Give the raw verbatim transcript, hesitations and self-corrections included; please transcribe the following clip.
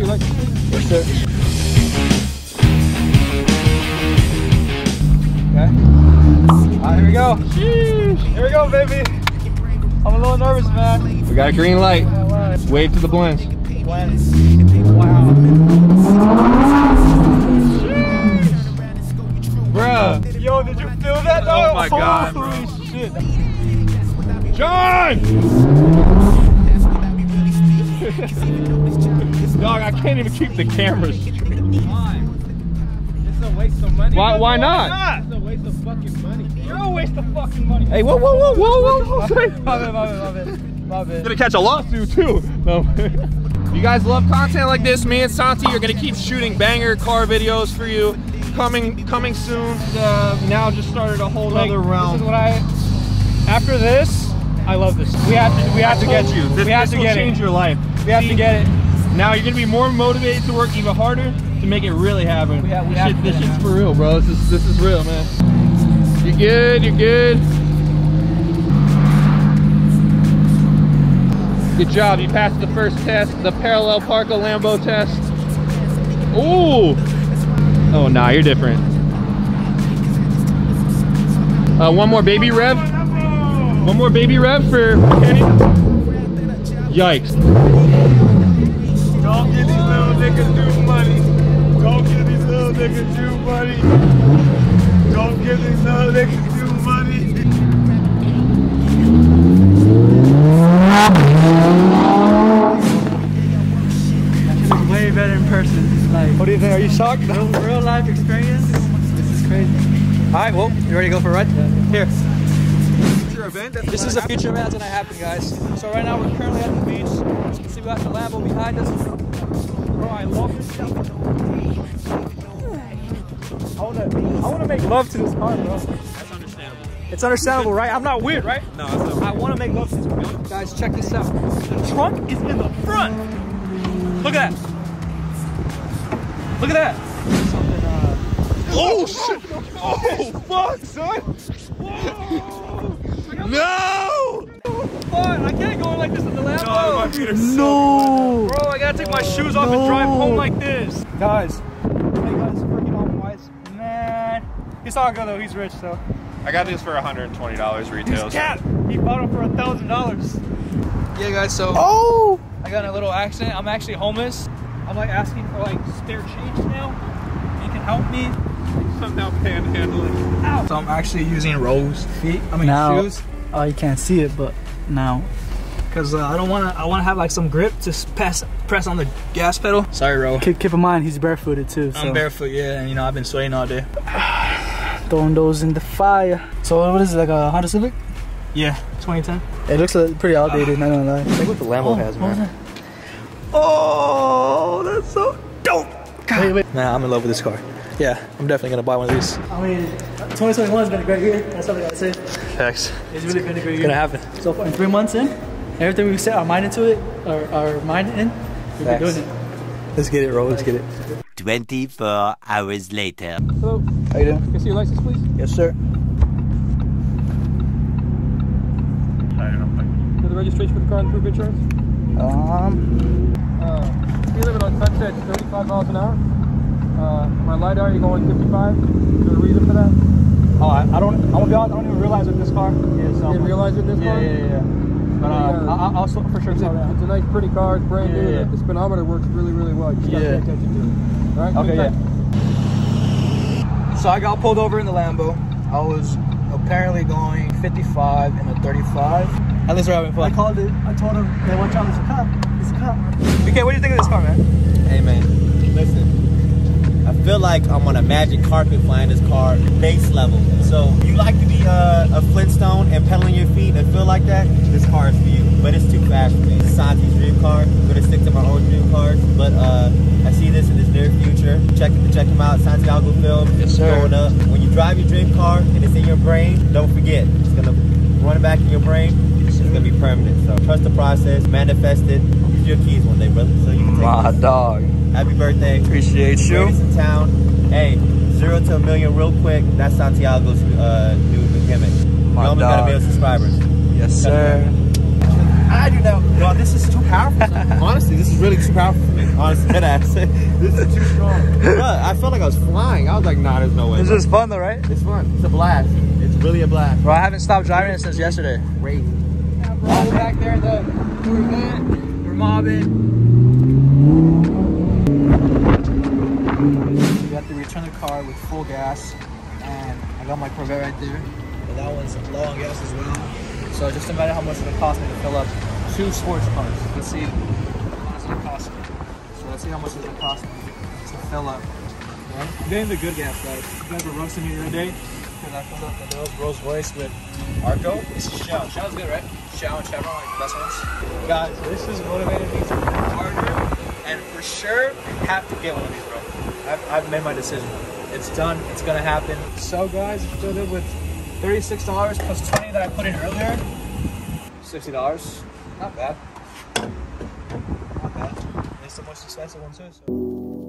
you like. Yes, sir. Okay. All right, here we go. Sheesh. Here we go, baby. I'm a little nervous, man. We got a green light. Wave to the blends. Blends. Wow. Sheesh. Bruh. Yo, did you feel that though? Oh my god, bro. Holy shit. John! Dog, I can't even keep the cameras. It's a waste of money. Why, why not? It's a waste of fucking money. You're a waste of fucking money. Hey, whoa, whoa, whoa, whoa, whoa. Love it, love it, love it. You're gonna catch a lawsuit too. No. You guys love content like this. Me and Santi are gonna keep shooting banger car videos for you. Coming, coming soon. Uh, now just started a whole like, other realm. This is what I, after this, I love this. We have to, we have I to get you. This, we have this to will get change it. Your life. We have See, to get it. Now you're gonna be more motivated to work even harder to make it really happen. We have, we this shit, this shit's for real, bro. This is this is real, man. You're good. You're good. Good job. You passed the first test, the parallel Parco Lambo test. Ooh. Oh nah, you're different. Uh, one more baby rev. One more baby rev for Kenny. Yikes. Don't get these little niggas do money. Don't get these little niggas do money. Don't get these little niggas do money. That is way better in person. Like, what do you think? Are you shocked? Real, real life experience? This is crazy. Alright, well, you ready to go for a ride? Here. Event. This is a future event that's gonna happen, guys. So right now we're currently at the beach. As you can see, we got the Lambo behind us. Bro, I love this stuff. I wanna, I wanna make love to this car, bro. That's understandable. It's understandable, right? I'm not weird, right? No, it's not weird. I wanna make love to this car. Guys, check this out. The trunk is in the front. Look at that. Look at that. Oh shit! Oh fuck, son! Whoa! No! Fun. I can't go in like this in the Lambo. No, my feet are so no. Bro, I gotta take my shoes off no. and drive home like this. Guys, hey guys, freaking off whites, man. He's all good though. He's rich though. I got this for one hundred twenty dollars retail. He's capped. He bought them for a thousand dollars. Yeah, guys. So oh, I got in a little accident. I'm actually homeless. I'm like asking for like spare change now. You can help me. I'm now panhandling. Ow. So I'm actually using Rose feet. I mean now, shoes. Oh, you can't see it, but now, because uh, I don't want to. I want to have like some grip to press press on the gas pedal. Sorry, Ro. Keep, keep in mind he's barefooted too. So. I'm barefoot, yeah, and you know I've been sweating all day. Throwing those in the fire. So what is it, like a Honda Civic? Yeah, twenty ten. It looks like pretty outdated. Uh, not gonna lie. Look what the Lambo oh, has, man. That? Oh, that's so dope. God. Wait, wait. Man, I'm in love with this car. Yeah, I'm definitely gonna buy one of these. I mean, twenty twenty-one has been a great year. That's what I gotta say. Thanks. It's really been a great year. It's gonna happen. So far, in three months in, everything we set our mind into it, our, our mind in, we've been doing it. Let's get it, Ro. Let's get it. twenty-four hours later. Hello. How you doing? Can I see your license, please? Yes, sir. For the registration for the car and proof of insurance? Um. Uh, you live on Sunset, thirty-five miles an hour. Uh, my LiDAR, you're going fifty-five. Is there a reason for that? Oh, I, I don't. I'm gonna be honest. I don't even realize what this car is. You didn't realize what this yeah, car? Yeah, yeah, yeah. But uh, yeah. I, I also for sure. It's, saw a, that. It's a nice, pretty car. It's brand yeah, new. Yeah. The speedometer works really, really well. You just gotta yeah. pay attention to it. All right. Okay. Yeah. So I got pulled over in the Lambo. I was apparently going fifty-five in a thirty-five. At least we're having fun. I called it. I told him that one time it's a cop. It's a cop. Okay, what do you think of this car, man? Hey, man. Listen. I feel like I'm on a magic carpet flying this car base level. So you like to be uh, a Flintstone and pedaling your feet and feel like that, this car is for you. But it's too fast for me. It's Santi's dream car. I'm gonna stick to my own dream cars. But uh, I see this in this near future. Check it, check them out. Santiago film. Yes, sir. Going up. When you drive your dream car and it's in your brain, don't forget. It's gonna run back in your brain. It's gonna be permanent. So trust the process. Manifest it. Use your keys one day, brother. So you can take my this. dog. Happy birthday. Appreciate you. In town. Hey, zero to a million real quick. That's Santiago's uh, new gimmick. My you only dog. gotta be a subscriber. Yes, sir. I do know. No, this is too powerful. Honestly, this is really too powerful for me. Honestly, ass. This is too strong. But I felt like I was flying. I was like, nah, there's no way. This is fun though, right? It's fun. It's a blast. It's really a blast. Bro, I haven't stopped driving it since yesterday. Great. Yeah, bro, we're back there at the Corvette. We're mobbing. You have to return the car with full gas. And I got my Corvette right there. But that one's low on gas as well. So just no matter how much it cost me to fill up two sports cars. Let's see how much it cost me. So let's see how much it would cost me to fill up. Okay? I'm getting the good gas, guys. If you guys were roasting me the other day, because I filled up the Rolls Rolls Royce with Arco. This is Shell. Shell's good, right? Shell and Chevron, like the best ones. Guys, this has motivated me to work harder, and for sure have to get one of these, bro. I've, I've made my decision. It's done. It's gonna happen. So guys, I filled it with thirty-six dollars plus twenty dollars that I put in earlier. sixty dollars. Not bad. Not bad. And it's the most expensive one too, so.